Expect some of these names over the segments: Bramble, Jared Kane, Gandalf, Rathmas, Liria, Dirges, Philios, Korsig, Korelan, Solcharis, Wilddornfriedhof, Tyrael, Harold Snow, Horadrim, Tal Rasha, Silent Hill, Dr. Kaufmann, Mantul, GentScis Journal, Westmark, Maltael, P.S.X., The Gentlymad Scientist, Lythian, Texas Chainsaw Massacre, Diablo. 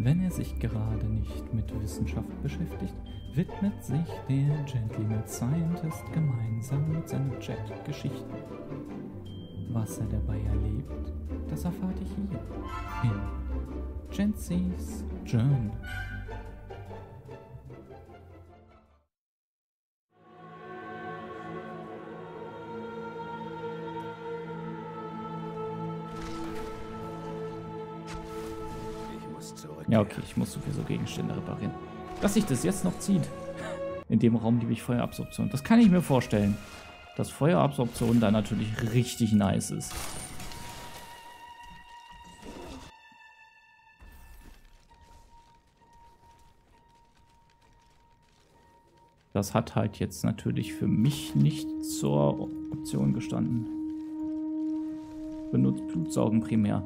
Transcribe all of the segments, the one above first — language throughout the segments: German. Wenn er sich gerade nicht mit Wissenschaft beschäftigt, widmet sich der Gentleman Scientist gemeinsam mit seinem Jet Geschichten. Was er dabei erlebt, das erfahrt ihr hier in GentScis Journal. Ja, okay, ich muss sowieso Gegenstände reparieren. Dass sich das jetzt noch zieht. In dem Raum liebe ich Feuerabsorption. Das kann ich mir vorstellen. Dass Feuerabsorption da natürlich richtig nice ist. Das hat halt jetzt natürlich für mich nicht zur Option gestanden. Benutzt Blutsaugen primär.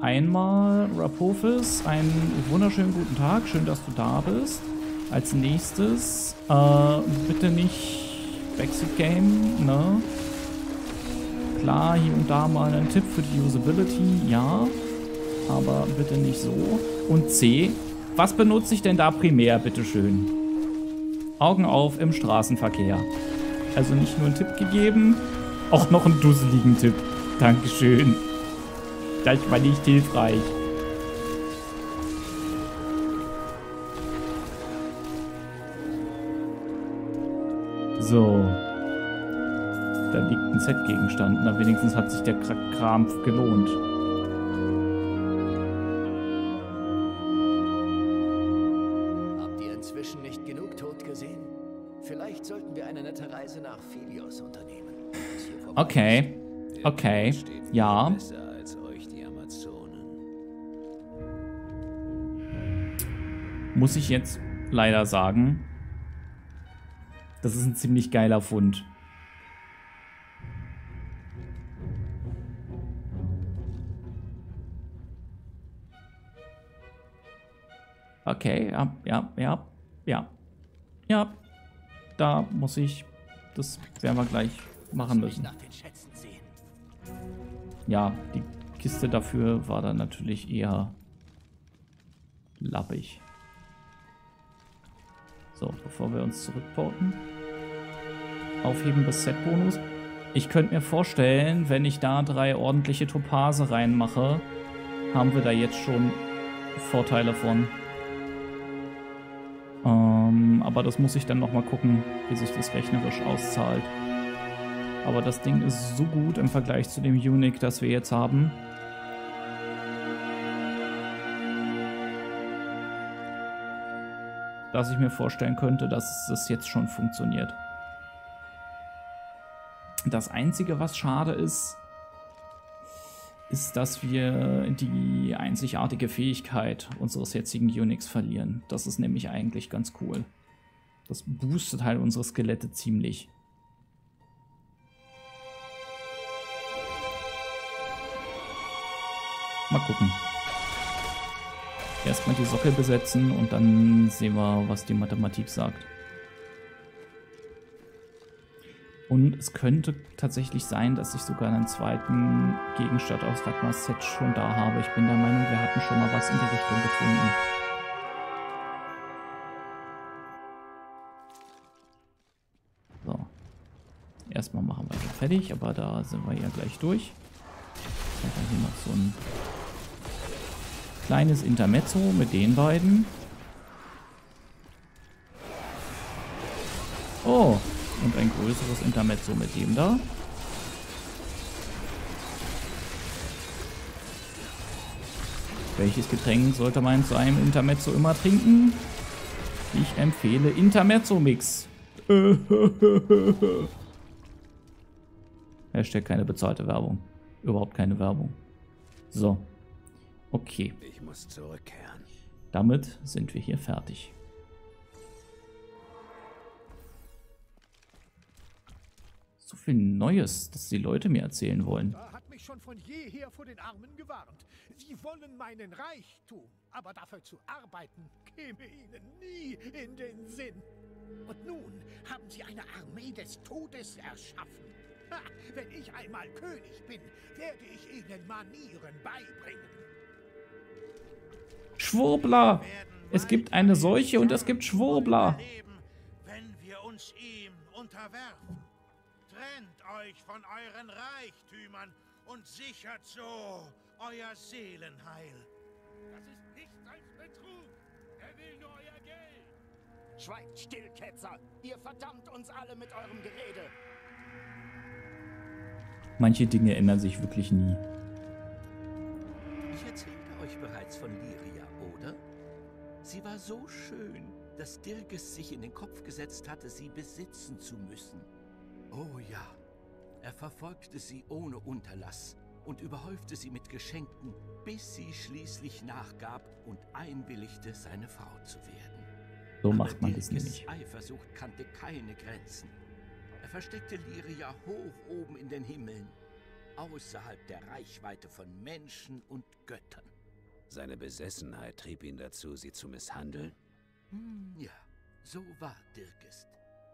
Einmal Rapophis, einen wunderschönen guten Tag, schön, dass du da bist. Als nächstes, bitte nicht Backseat Game, ne? Klar, hier und da mal ein Tipp für die Usability, ja, aber bitte nicht so. Und C, was benutze ich denn da primär, bitteschön? Augen auf im Straßenverkehr. Also nicht nur einen Tipp gegeben, auch noch einen dusseligen Tipp. Dankeschön. Das war nicht hilfreich. So. Da liegt ein Set-Gegenstand. Na, wenigstens hat sich der Kram gelohnt. Habt ihr inzwischen nicht genug Tod gesehen? Vielleicht sollten wir eine nette Reise nach Philios unternehmen. Okay. Okay. Ja. Muss ich jetzt leider sagen, das ist ein ziemlich geiler Fund. Okay, ja. Da muss ich, das werden wir gleich machen müssen. Ja, die Kiste dafür war dann natürlich eher lappig. So, bevor wir uns zurückporten. Aufheben bis Set-Bonus. Ich könnte mir vorstellen, wenn ich da 3 ordentliche Topase reinmache, haben wir da jetzt schon Vorteile von. Aber das muss ich dann nochmal gucken, wie sich das rechnerisch auszahlt. Aber das Ding ist so gut im Vergleich zu dem Unique, das wir jetzt haben. Dass ich mir vorstellen könnte, dass das jetzt schon funktioniert. Das Einzige, was schade ist, ist, dass wir die einzigartige Fähigkeit unseres jetzigen Unix verlieren. Das ist nämlich eigentlich ganz cool. Das boostet halt unsere Skelette ziemlich. Mal gucken. Erstmal die Sockel besetzen und dann sehen wir, was die Mathematik sagt. Und es könnte tatsächlich sein, dass ich sogar einen zweiten Gegenstand aus Rathmas Set schon da habe. Ich bin der Meinung, wir hatten schon mal was in die Richtung gefunden. So. Erstmal machen wir das fertig, aber da sind wir ja gleich durch. Ich habe hier noch so ein kleines Intermezzo mit den beiden. Oh, und ein größeres Intermezzo mit dem da. Welches Getränk sollte man zu einem Intermezzo immer trinken? Ich empfehle Intermezzo-Mix. Hashtag keine bezahlte Werbung. Überhaupt keine Werbung. So. Okay. Ich muss zurückkehren. Damit sind wir hier fertig. So viel Neues, dass die Leute mir erzählen wollen. Hat mich schon von jeher vor den Armen gewarnt. Sie wollen meinen Reichtum, aber dafür zu arbeiten käme ihnen nie in den Sinn. Und nun haben sie eine Armee des Todes erschaffen. Ha, wenn ich einmal König bin, werde ich ihnen Manieren beibringen. Schwurbler! Es gibt eine Seuche und es gibt Schwurbler! Wenn wir uns ihm unterwerfen, trennt euch von euren Reichtümern und sichert so euer Seelenheil. Das ist nichts als Betrug. Er will nur euer Geld. Schweigt still, Ketzer. Ihr verdammt uns alle mit eurem Gerede. Manche Dinge ändern sich wirklich nie. Ich erzählte euch bereits von Liria, oder? Sie war so schön, dass Dirges sich in den Kopf gesetzt hatte, sie besitzen zu müssen. Oh ja, er verfolgte sie ohne Unterlass und überhäufte sie mit Geschenken, bis sie schließlich nachgab und einwilligte, seine Frau zu werden. So macht man das nämlich. Aber Dirges Eifersucht kannte keine Grenzen. Er versteckte Liria hoch oben in den Himmeln, außerhalb der Reichweite von Menschen und Göttern. Seine Besessenheit trieb ihn dazu, sie zu misshandeln? Ja, so war Dirges.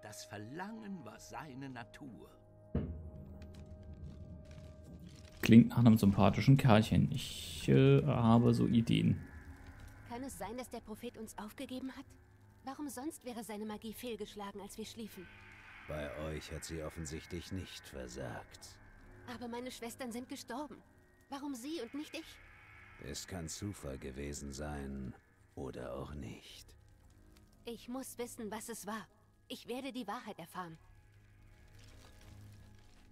Das Verlangen war seine Natur. Klingt nach einem sympathischen Kerlchen. Ich habe so Ideen. Kann es sein, dass der Prophet uns aufgegeben hat? Warum sonst wäre seine Magie fehlgeschlagen, als wir schliefen? Bei euch hat sie offensichtlich nicht versagt. Aber meine Schwestern sind gestorben. Warum sie und nicht ich? Es kann Zufall gewesen sein oder auch nicht. Ich muss wissen, was es war. Ich werde die Wahrheit erfahren.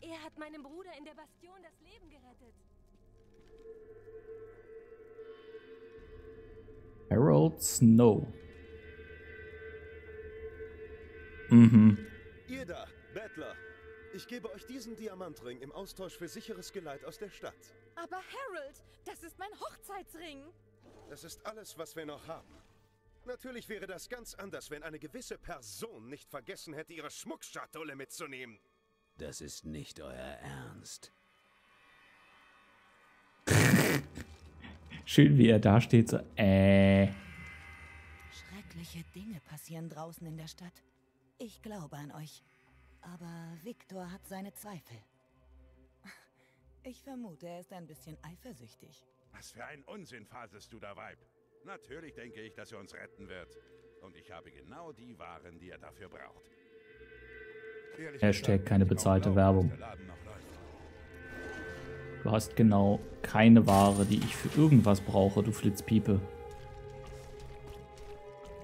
Er hat meinem Bruder in der Bastion das Leben gerettet. Harold Snow. Mhm. Ihr da, Bettler. Ich gebe euch diesen Diamantring im Austausch für sicheres Geleit aus der Stadt. Aber Harold, das ist mein Hochzeitsring. Das ist alles, was wir noch haben. Natürlich wäre das ganz anders, wenn eine gewisse Person nicht vergessen hätte, ihre Schmuckschatulle mitzunehmen. Das ist nicht euer Ernst. Schön, wie er da steht, so Schreckliche Dinge passieren draußen in der Stadt. Ich glaube an euch, aber Victor hat seine Zweifel. Ich vermute, er ist ein bisschen eifersüchtig. Was für ein Unsinn faselst du da, Weib. Natürlich denke ich, dass er uns retten wird. Und ich habe genau die Waren, die er dafür braucht. Hashtag keine bezahlte Werbung. Du hast genau keine Ware, die ich für irgendwas brauche, du Flitzpiepe.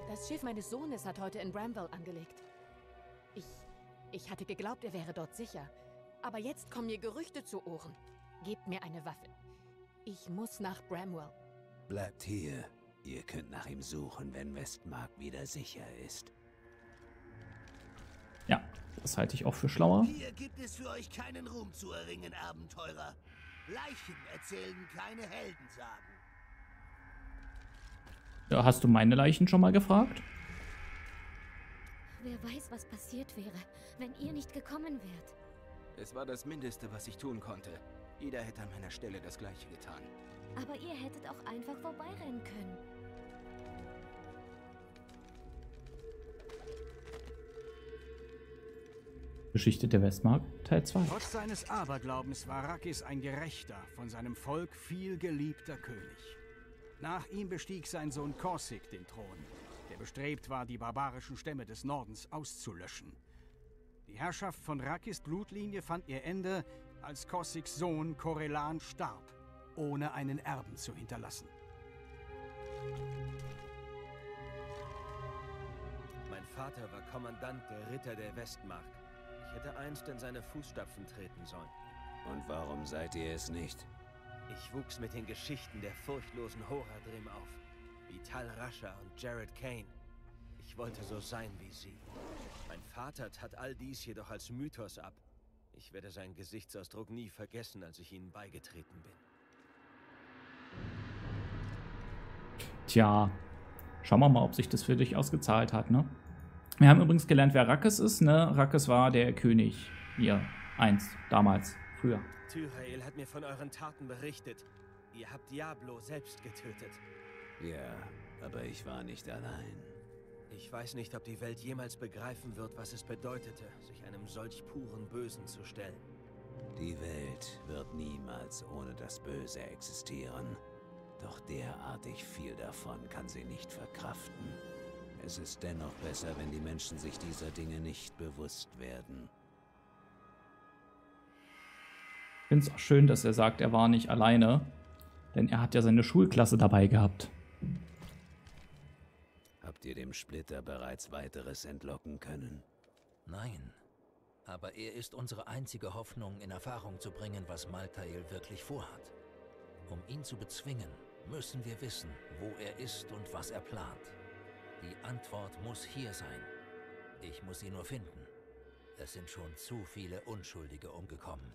Das Schiff meines Sohnes hat heute in Bramble angelegt. Ich hatte geglaubt, er wäre dort sicher. Aber jetzt kommen mir Gerüchte zu Ohren. Gebt mir eine Waffe. Ich muss nach Bramwell. Bleibt hier. Ihr könnt nach ihm suchen, wenn Westmark wieder sicher ist. Ja, das halte ich auch für schlauer. Hier gibt es für euch keinen Ruhm zu erringen, Abenteurer. Leichen erzählen keine Heldensagen. Ja, hast du meine Leichen schon mal gefragt? Wer weiß, was passiert wäre, wenn ihr nicht gekommen wärt. Es war das Mindeste, was ich tun konnte. Jeder hätte an meiner Stelle das Gleiche getan. Aber ihr hättet auch einfach vorbeirennen können. Geschichte der Westmark, Teil 2. Trotz seines Aberglaubens war Rakkis ein gerechter, von seinem Volk viel geliebter König. Nach ihm bestieg sein Sohn Korsig den Thron, der bestrebt war, die barbarischen Stämme des Nordens auszulöschen. Die Herrschaft von Rakkis Blutlinie fand ihr Ende, als Korsigs Sohn Korelan starb, ohne einen Erben zu hinterlassen. Mein Vater war Kommandant der Ritter der Westmark. Ich hätte einst in seine Fußstapfen treten sollen. Und warum seid ihr es nicht? Ich wuchs mit den Geschichten der furchtlosen Horadrim auf, wie Tal Rasha und Jared Kane. Ich wollte so sein wie sie. Mein Vater tat all dies jedoch als Mythos ab. Ich werde seinen Gesichtsausdruck nie vergessen, als ich ihnen beigetreten bin. Tja, schauen wir mal, ob sich das für dich ausgezahlt hat, ne? Wir haben übrigens gelernt, wer Rakkis ist, ne? Rakkis war der König. Hier, damals, früher. Tyrael hat mir von euren Taten berichtet. Ihr habt Diablo selbst getötet. Ja, aber ich war nicht allein. Ich weiß nicht, ob die Welt jemals begreifen wird, was es bedeutete, sich einem solch puren Bösen zu stellen. Die Welt wird niemals ohne das Böse existieren. Doch derartig viel davon kann sie nicht verkraften. Es ist dennoch besser, wenn die Menschen sich dieser Dinge nicht bewusst werden. Ich finde es auch schön, dass er sagt, er war nicht alleine. Denn er hat ja seine Schulklasse dabei gehabt. Habt ihr dem Splitter bereits weiteres entlocken können? Nein, aber er ist unsere einzige Hoffnung, in Erfahrung zu bringen, was Maltael wirklich vorhat. Um ihn zu bezwingen, müssen wir wissen, wo er ist und was er plant. Die Antwort muss hier sein. Ich muss sie nur finden. Es sind schon zu viele Unschuldige umgekommen.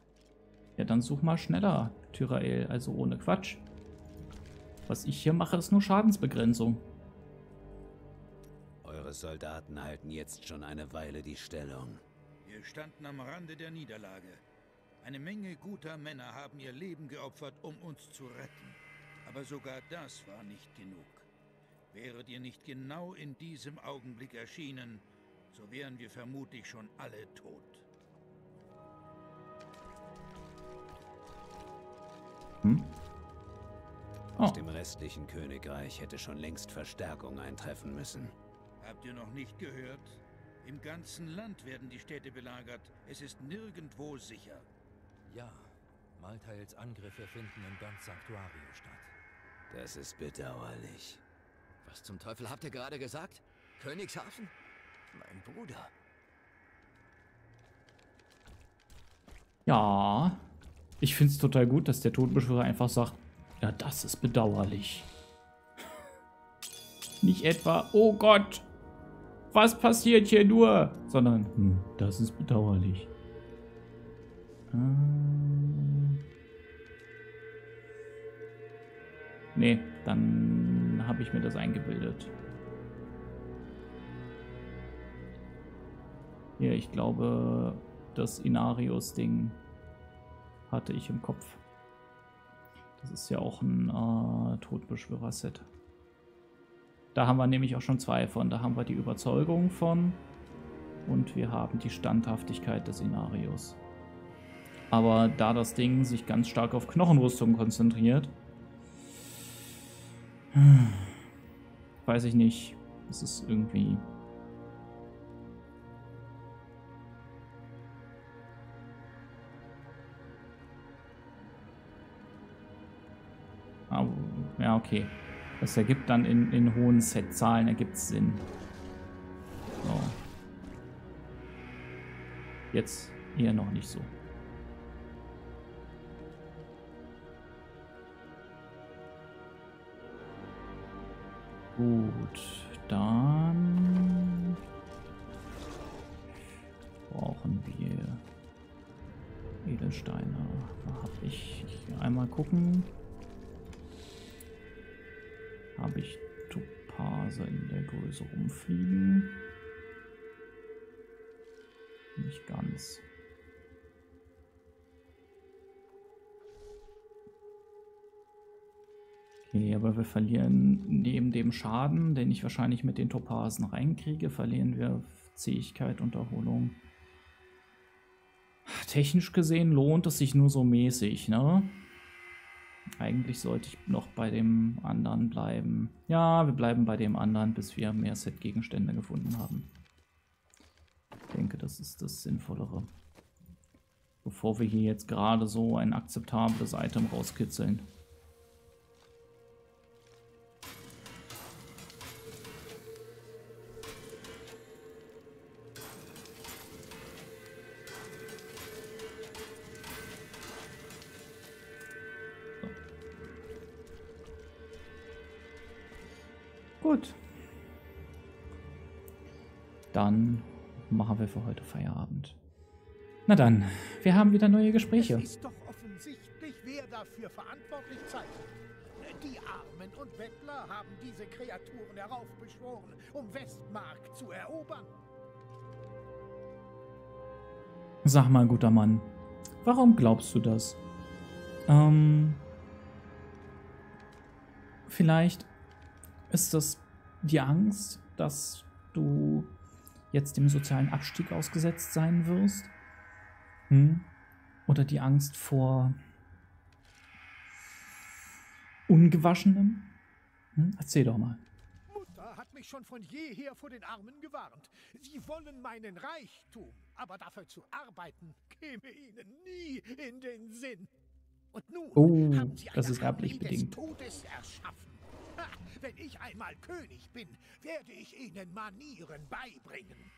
Ja, dann such mal schneller, Tyrael, also ohne Quatsch. Was ich hier mache, ist nur Schadensbegrenzung. Eure Soldaten halten jetzt schon eine Weile die Stellung. Wir standen am Rande der Niederlage. Eine Menge guter Männer haben ihr Leben geopfert, um uns zu retten. Aber sogar das war nicht genug. Wäret ihr nicht genau in diesem Augenblick erschienen, so wären wir vermutlich schon alle tot. Hm? Oh. Aus dem restlichen Königreich hätte schon längst Verstärkung eintreffen müssen. Habt ihr noch nicht gehört? Im ganzen Land werden die Städte belagert. Es ist nirgendwo sicher. Ja, Maltaels Angriffe finden im ganzen Sanctuario statt. Das ist bedauerlich. Was zum Teufel habt ihr gerade gesagt? Königshafen? Mein Bruder. Ja, ich finde es total gut, dass der Totenbeschwörer einfach sagt, ja, das ist bedauerlich. Nicht etwa, oh Gott, was passiert hier nur? Sondern, das ist bedauerlich. Nee, dann habe ich mir das eingebildet. Ja, ich glaube, das Inarius-Ding hatte ich im Kopf. Das ist ja auch ein Todbeschwörer-Set. Da haben wir nämlich auch schon zwei von. Da haben wir die Überzeugung von und wir haben die Standhaftigkeit des Inarius. Aber da das Ding sich ganz stark auf Knochenrüstung konzentriert, weiß ich nicht. Es ist irgendwie... Ja, okay. Das ergibt dann in hohen Setzahlen, ergibt es Sinn. So. Jetzt eher noch nicht so. Gut, dann brauchen wir Edelsteine. Da habe ich einmal gucken. Habe ich Topase in der Größe rumfliegen? Nicht ganz. Okay, aber wir verlieren neben dem Schaden, den ich wahrscheinlich mit den Topasen reinkriege, verlieren wir Zähigkeit und Erholung. Technisch gesehen lohnt es sich nur so mäßig, ne? Eigentlich sollte ich noch bei dem anderen bleiben. Ja, wir bleiben bei dem anderen, bis wir mehr Set-Gegenstände gefunden haben. Ich denke, das ist das Sinnvollere. Bevor wir hier jetzt gerade so ein akzeptables Item rauskitzeln. Dann machen wir für heute Feierabend. Na dann, wir haben wieder neue Gespräche. Es ist doch offensichtlich, wer dafür verantwortlich zeichnet. Die Armen und Bettler haben diese Kreaturen heraufbeschworen, um Westmark zu erobern. Sag mal, guter Mann, warum glaubst du das? Vielleicht ist das die Angst, dass du jetzt dem sozialen Abstieg ausgesetzt sein wirst? Oder die Angst vor Ungewaschenem? Hm? Erzähl doch mal. Mutter hat mich schon von jeher vor den Armen gewarnt. Sie wollen meinen Reichtum, aber dafür zu arbeiten käme ihnen nie in den Sinn. Und nun haben sie das ist erblich bedingt. Todes erschaffen. Ha, wenn ich einmal König bin, werde ich ihnen Manieren beibringen.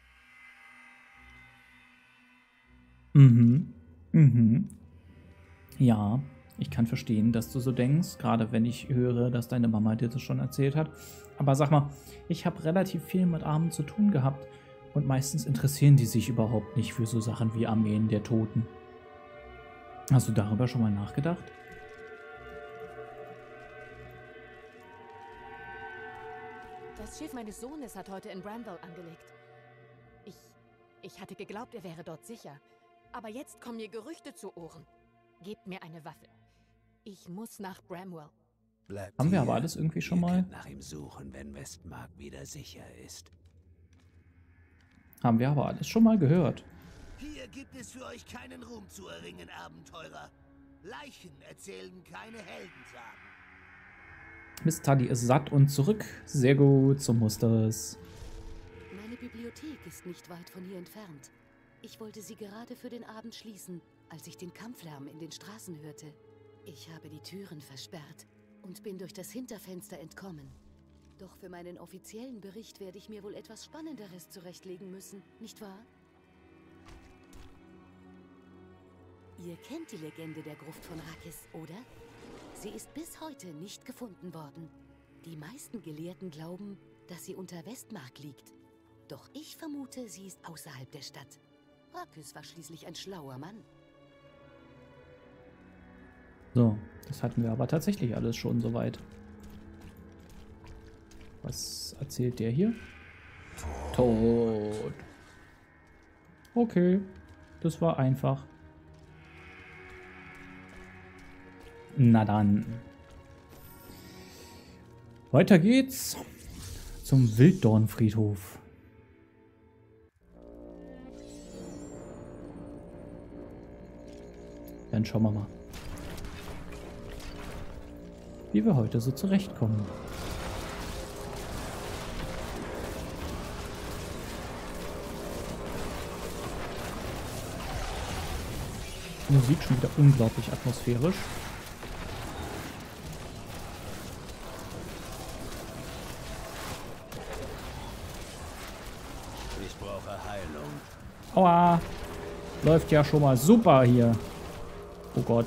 Mhm. Mhm. Ja, ich kann verstehen, dass du so denkst, gerade wenn ich höre, dass deine Mama dir das schon erzählt hat. Aber sag mal, ich habe relativ viel mit Armen zu tun gehabt und meistens interessieren die sich überhaupt nicht für so Sachen wie Armeen der Toten. Hast du darüber schon mal nachgedacht? Das Schiff meines Sohnes hat heute in Bramble angelegt. Ich hatte geglaubt, er wäre dort sicher. Aber jetzt kommen mir Gerüchte zu Ohren. Gebt mir eine Waffe. Ich muss nach Bramwell. Bleibt haben wir hier. Aber alles irgendwie schon ihr mal? Nach ihm suchen, wenn Westmark wieder sicher ist. Haben wir aber alles schon mal gehört. Hier gibt es für euch keinen Ruhm zu erringen, Abenteurer. Leichen erzählen keine Heldensagen. Miss Tuddy ist satt und zurück. Sehr gut, so muss das. Meine Bibliothek ist nicht weit von hier entfernt. Ich wollte sie gerade für den Abend schließen, als ich den Kampflärm in den Straßen hörte. Ich habe die Türen versperrt und bin durch das Hinterfenster entkommen. Doch für meinen offiziellen Bericht werde ich mir wohl etwas Spannenderes zurechtlegen müssen, nicht wahr? Ihr kennt die Legende der Gruft von Rakkis, oder? Sie ist bis heute nicht gefunden worden. Die meisten Gelehrten glauben, dass sie unter Westmark liegt. Doch ich vermute, sie ist außerhalb der Stadt. Rakkis war schließlich ein schlauer Mann. So, das hatten wir aber tatsächlich alles schon soweit. Was erzählt der hier? Tod. Okay, das war einfach. Na dann. Weiter geht's zum Wilddornfriedhof. Dann schauen wir mal, wie wir heute so zurechtkommen. Die Musik schon wieder unglaublich atmosphärisch. Ich brauche Heilung. Aua! Läuft ja schon mal super hier. Oh Gott.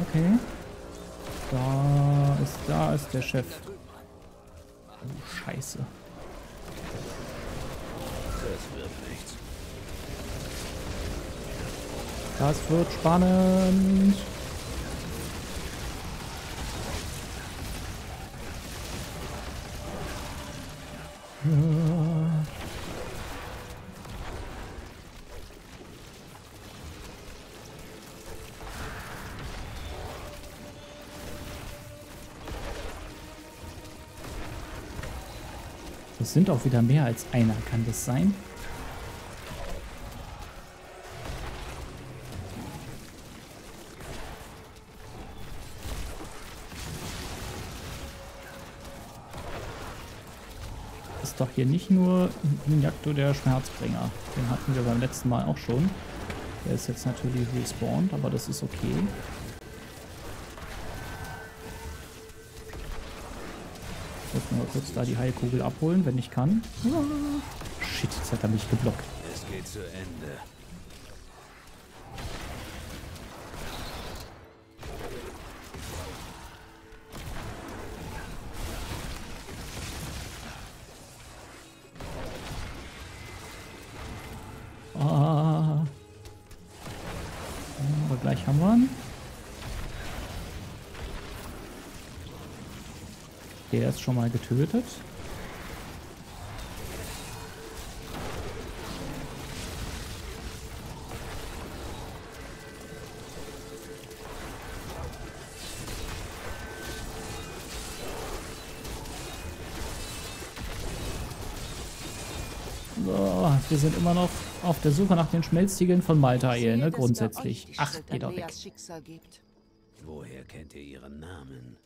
Okay. Da ist der Chef. Oh, Scheiße. Das wird spannend. Es sind auch wieder mehr als einer, kann das sein? Ist doch hier nicht nur Injakto der Schmerzbringer. Den hatten wir beim letzten Mal auch schon. Der ist jetzt natürlich respawned, aber das ist okay. Mal kurz da die Heilkugel abholen, wenn ich kann. Ja. Shit, jetzt hat er mich geblockt. Es geht zu Ende. Ah. Aber gleich haben wir ihn. Der ist schon mal getötet. So, wir sind immer noch auf der Suche nach den Schmelztiegeln von Maltael, ne? Grundsätzlich. Ach, geht doch weg. Woher kennt ihr ihren Namen?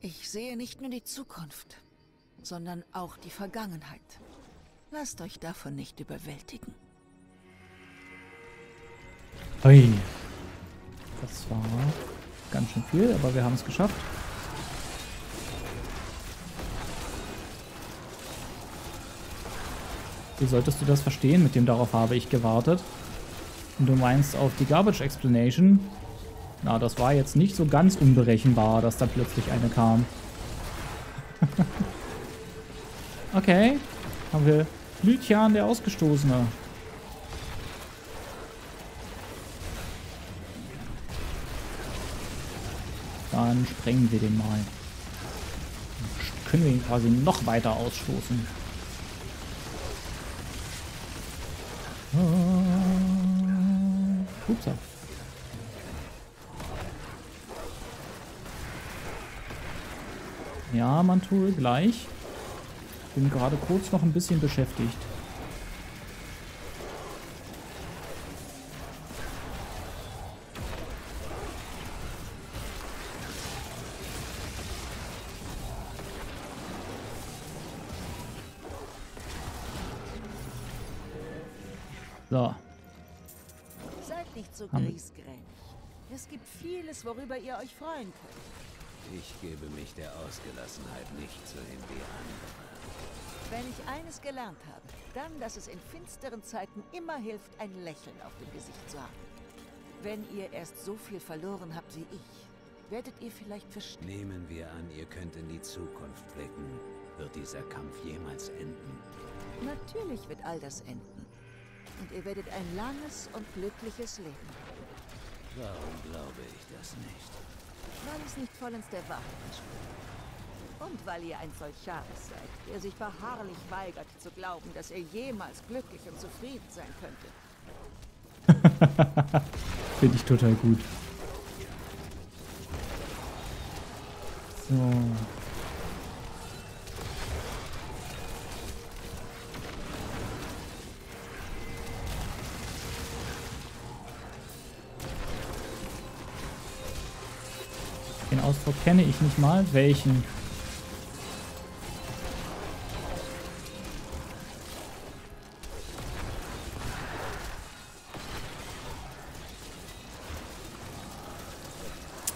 Ich sehe nicht nur die Zukunft, sondern auch die Vergangenheit. Lasst euch davon nicht überwältigen. Ui. Das war ganz schön viel, aber wir haben es geschafft. Wie solltest du das verstehen mit dem "darauf habe ich gewartet"? Und du meinst auf die Garbage Explanation? Na, das war jetzt nicht so ganz unberechenbar, dass da plötzlich eine kam. Okay, haben wir Lythian, der Ausgestoßene. Dann sprengen wir den mal. Dann können wir ihn quasi noch weiter ausstoßen. Upsa. Ja, Mantul, gleich. Bin gerade kurz noch ein bisschen beschäftigt. So. Seid nicht so griesgrämig. Es gibt vieles, worüber ihr euch freuen könnt. Ich gebe mich der Ausgelassenheit nicht so hin wie andere. Wenn ich eines gelernt habe, dann, dass es in finsteren Zeiten immer hilft, ein Lächeln auf dem Gesicht zu haben. Wenn ihr erst so viel verloren habt wie ich, werdet ihr vielleicht verstehen. Nehmen wir an, ihr könnt in die Zukunft blicken. Wird dieser Kampf jemals enden? Natürlich wird all das enden. Und ihr werdet ein langes und glückliches Leben haben. Warum glaube ich das nicht? Weil es nicht vollends der Wahrheit entspricht. Und weil ihr ein Solcharis seid, der sich beharrlich weigert zu glauben, dass ihr jemals glücklich und zufrieden sein könntet. Finde ich total gut. So. Den Ausdruck kenne ich nicht mal. Welchen?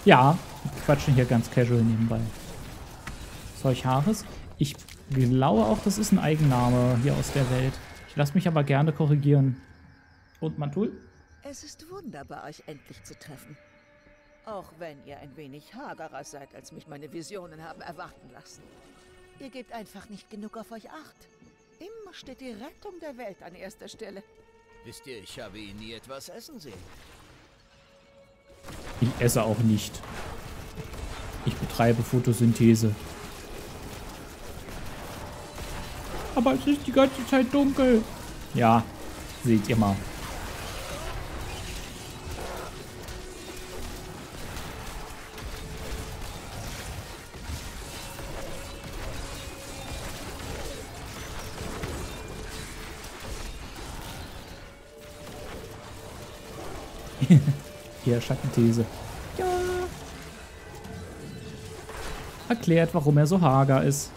Ja, wir quatschen hier ganz casual nebenbei. Solcharis. Ich glaube auch, das ist ein Eigenname hier aus der Welt. Ich lasse mich aber gerne korrigieren. Und Mantul? Es ist wunderbar, euch endlich zu treffen. Auch wenn ihr ein wenig hagerer seid, als mich meine Visionen haben erwarten lassen. Ihr gebt einfach nicht genug auf euch acht. Immer steht die Rettung der Welt an erster Stelle. Wisst ihr, ich habe ihn nie etwas essen sehen. Ich esse auch nicht. Ich betreibe Photosynthese. Aber es ist die ganze Zeit dunkel. Ja, seht ihr mal. Hier, Schattenthese. Ja. Erklärt, warum er so hager ist.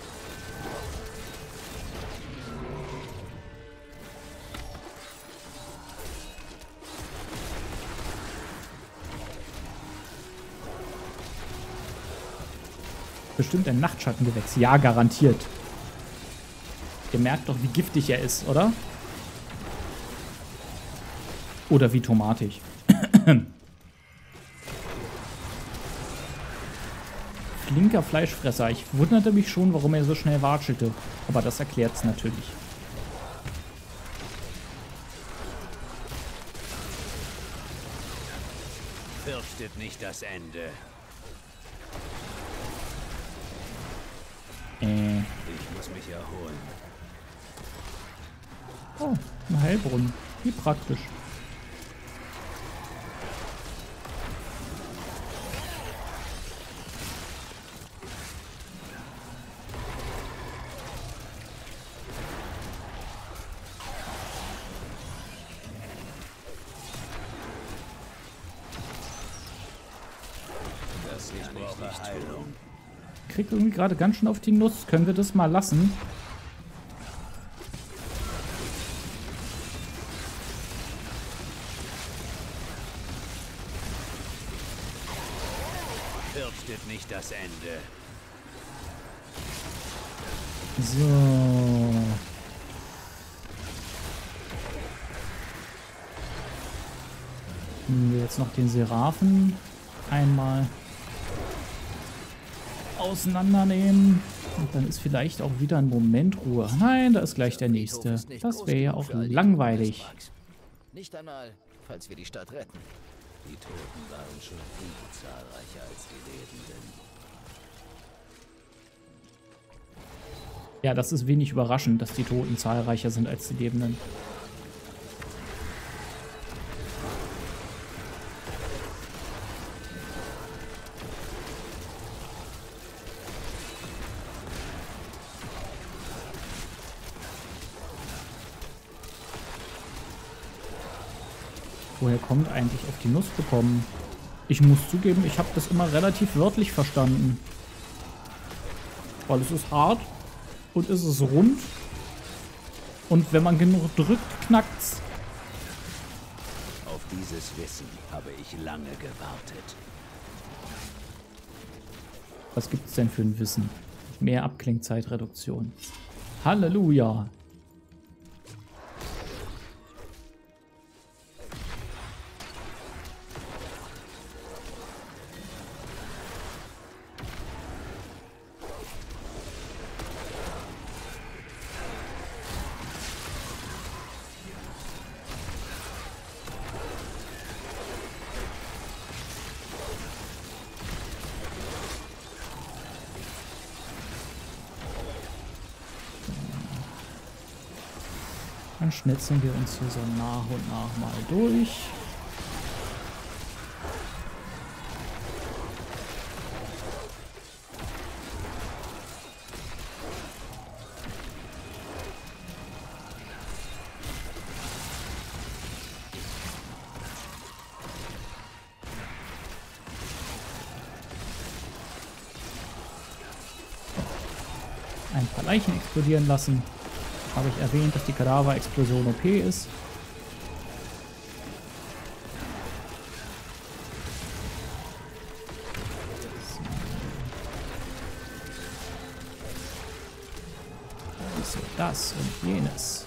Bestimmt ein Nachtschattengewächs. Ja, garantiert. Ihr merkt doch, wie giftig er ist, oder? Oder wie tomatig. Linker Fleischfresser. Ich wunderte mich schon, warum er so schnell watschelte. Aber das erklärt's natürlich. Fürchtet nicht das Ende. Ich muss mich erholen. Oh, ein Heilbrunnen. Wie praktisch. Ich krieg irgendwie gerade ganz schön auf die Nuss. Können wir das mal lassen? Fürchtet nicht das Ende. So. Nehmen wir jetzt noch den Seraphen einmal auseinandernehmen. Und dann ist vielleicht auch wieder ein Moment Ruhe. Nein, da ist gleich der nächste. Das wäre ja auch langweilig. Nicht einmal, falls wir die Stadt retten. Die Toten waren schon viel zahlreicher als die Lebenden. Ja, das ist wenig überraschend, dass die Toten zahlreicher sind als die Lebenden. Woher kommt eigentlich auf die Nuss bekommen? Ich muss zugeben, ich habe das immer relativ wörtlich verstanden. Weil es ist hart und es ist rund. Und wenn man genug drückt, knackt's. Auf dieses Wissen habe ich lange gewartet. Was gibt's denn für ein Wissen? Mehr Abklingzeitreduktion. Halleluja! Schnetzeln wir uns hier so nach und nach mal durch. Ein paar Leichen explodieren lassen. Habe ich erwähnt, dass die Kadaverexplosion OP ist. So, das und jenes.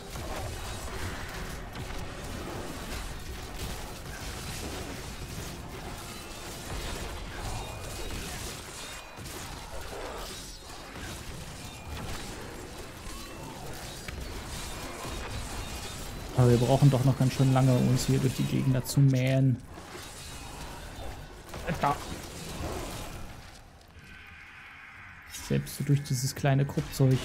Wir brauchen doch noch ganz schön lange, um uns hier durch die Gegend zu mähen. Da. Selbst so durch dieses kleine Kruppzeug.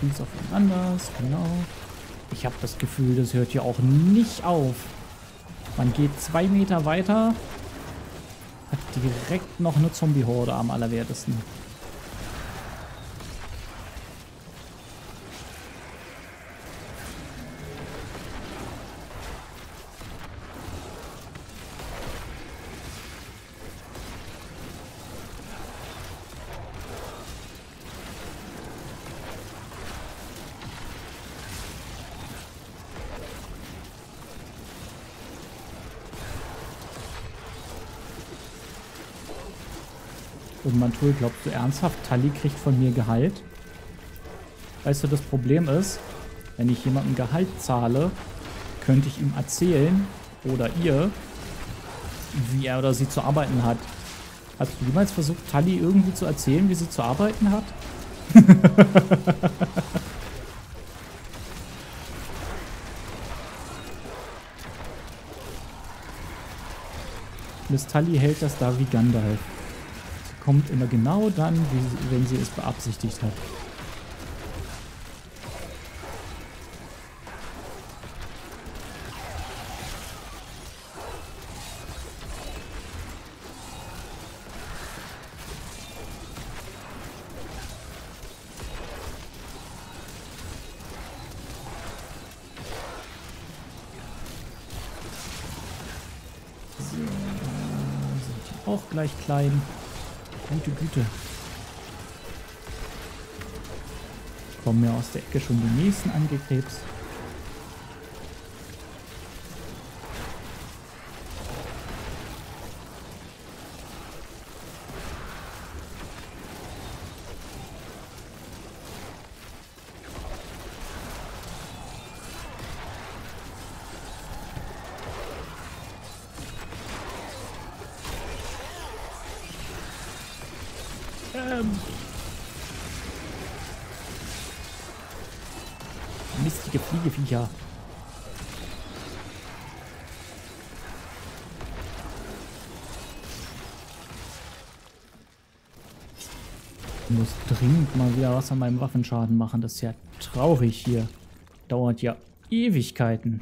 Schieß auf ihn anders, genau. Ich habe das Gefühl, das hört hier auch nicht auf. Man geht 2 Meter weiter, hat direkt noch eine Zombie-Horde am allerwertesten. Mantul, glaubst du ernsthaft, Tali kriegt von mir Gehalt? Weißt du, das Problem ist, wenn ich jemandem Gehalt zahle, könnte ich ihm erzählen, oder ihr, wie er oder sie zu arbeiten hat. Hast du jemals versucht, Tali irgendwie zu erzählen, wie sie zu arbeiten hat? Miss Tully hält das da wie Gandalf. Sie kommt immer genau dann, wenn sie es beabsichtigt hat. Gleich klein. Gute Güte. Kommen mir aus der Ecke schon die nächsten angekrebst. Mistige Fliegeviecher. Ich muss dringend mal wieder was an meinem Waffenschaden machen. Das ist ja traurig hier. Dauert ja Ewigkeiten.